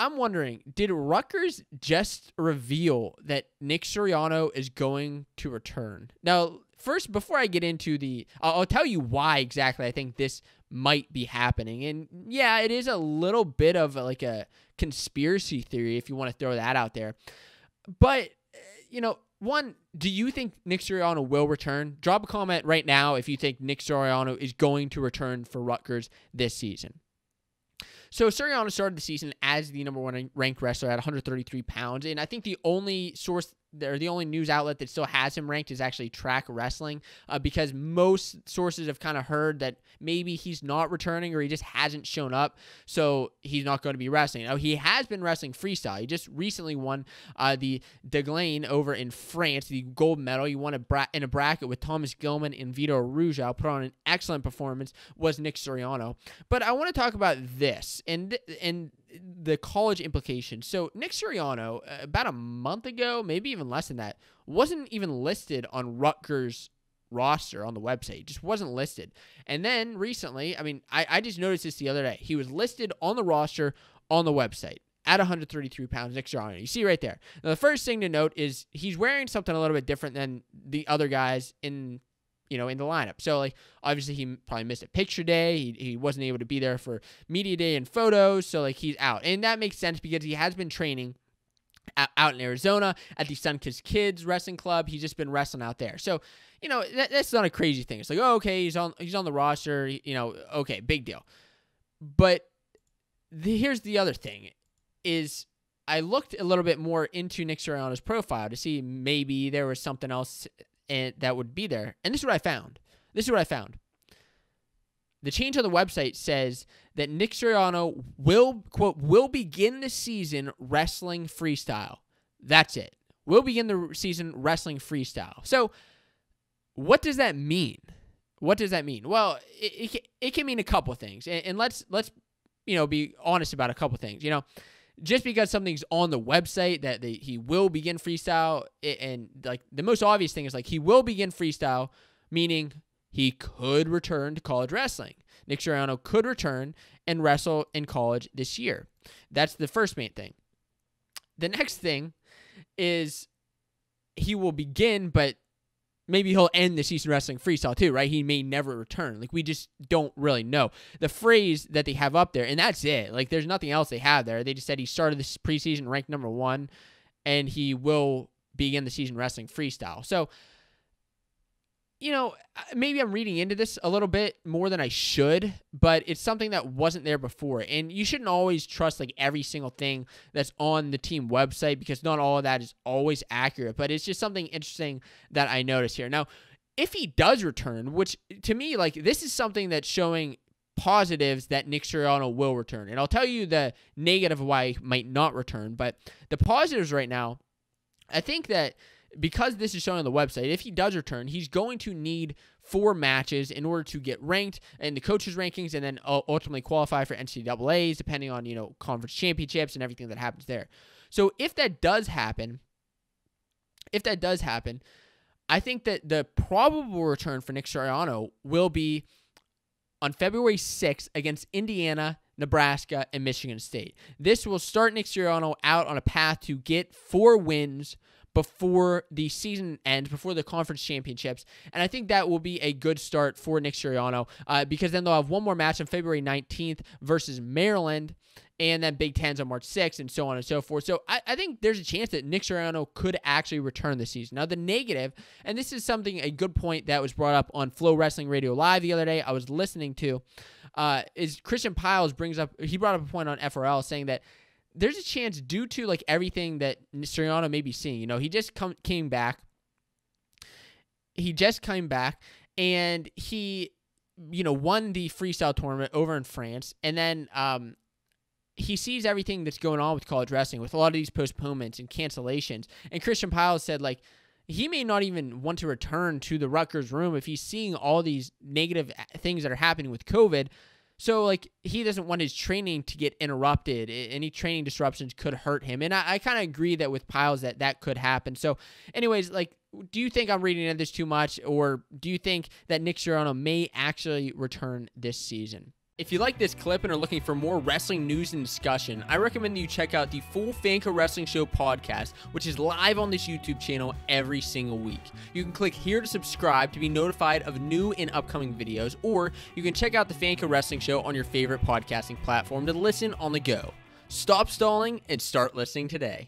I'm wondering, did Rutgers just reveal that Nick Suriano is going to return? Now, first, before I get into the... I'll tell you why exactly I think this might be happening. And yeah, it is a little bit of like a conspiracy theory, if you want to throw that out there. But, you know, one, do you think Nick Suriano will return? Drop a comment right now if you think Nick Suriano is going to return for Rutgers this season. So Suriano started the season as the #1 ranked wrestler at 133 pounds, and I think the only source or the only news outlet that still has him ranked is actually Track Wrestling, because most sources have kind of heard that maybe he's not returning or he just hasn't shown up, so he's not going to be wrestling. Now, he has been wrestling freestyle. He just recently won the Deglane over in France, the gold medal. He won in a bracket with Thomas Gilman and Vito Ruggiero. Put on an excellent performance, was Nick Suriano. But I want to talk about this and the college implications. So Nick Suriano, about a month ago, maybe even less than that, wasn't even listed on Rutgers' roster on the website. Just wasn't listed. And then recently, I mean, I just noticed this the other day. He was listed on the roster on the website at 133 pounds, Nick Suriano. You see right there. Now, the first thing to note is he's wearing something a little bit different than the other guys in, you know, in the lineup. So, like, obviously he probably missed a picture day. He wasn't able to be there for media day and photos. So, like, he's out. And that makes sense because he has been training out in Arizona at the Sun Kiss Kids Wrestling Club. He's just been wrestling out there. So, you know, that's not a crazy thing. It's like, oh, okay, he's on the roster. You know, okay, big deal. But here's the other thing is I looked a little bit more into Nick Suriano's profile to see maybe there was something else and that would be there. And this is what I found. The change on the website says that Nick Suriano will, quote, will begin the season wrestling freestyle. That's it. Will begin the season wrestling freestyle. So what does that mean? What does that mean? Well, it can mean a couple of things. And let's, you know, be honest about a couple of things. You know, just because something's on the website that he will begin freestyle, and like the most obvious thing is like he will begin freestyle, meaning he could return to college wrestling. Nick Suriano could return and wrestle in college this year. That's the first main thing. The next thing is he will begin, but maybe he'll end the season wrestling freestyle too, right? He may never return. Like, we just don't really know. The phrase that they have up there, and that's it. Like, there's nothing else they have there. They just said he started this preseason ranked #1, and he will begin the season wrestling freestyle. So, you know, maybe I'm reading into this a little bit more than I should, but it's something that wasn't there before. And you shouldn't always trust, like, every single thing that's on the team website because not all of that is always accurate. But it's just something interesting that I noticed here. Now, if he does return, which, to me, like, this is something that's showing positives that Nick Suriano will return. And I'll tell you the negative of why he might not return. But the positives right now, I think that because this is shown on the website, if he does return, he's going to need 4 matches in order to get ranked in the coaches' rankings and then ultimately qualify for NCAAs, depending on, you know, conference championships and everything that happens there. So if that does happen, I think that the probable return for Nick Suriano will be on February 6th against Indiana, Nebraska, and Michigan State. This will start Nick Suriano out on a path to get 4 wins before the season ends, before the conference championships. And I think that will be a good start for Nick Suriano because then they'll have one more match on February 19th versus Maryland, and then Big Ten's on March 6th and so on and so forth. So I think there's a chance that Nick Suriano could actually return this season. Now, the negative, and this is something, a good point that was brought up on Flow Wrestling Radio Live the other day I was listening to, is Christian Piles brought up a point on FRL saying that there's a chance due to, like, everything that Suriano may be seeing. You know, he just came back. He just came back, and he, you know, won the freestyle tournament over in France. And then he sees everything that's going on with college wrestling with a lot of these postponements and cancellations. And Christian Piles said, like, he may not even want to return to the Rutgers room if he's seeing all these negative things that are happening with COVID. So, like, he doesn't want his training to get interrupted. Any training disruptions could hurt him. And I kind of agree that with Piles that could happen. So, anyways, like, do you think I'm reading into this too much? Or do you think that Nick Suriano may actually return this season? If you like this clip and are looking for more wrestling news and discussion, I recommend that you check out the full Fanco Wrestling Show podcast, which is live on this YouTube channel every single week. You can click here to subscribe to be notified of new and upcoming videos, or you can check out the Fanco Wrestling Show on your favorite podcasting platform to listen on the go. Stop stalling and start listening today.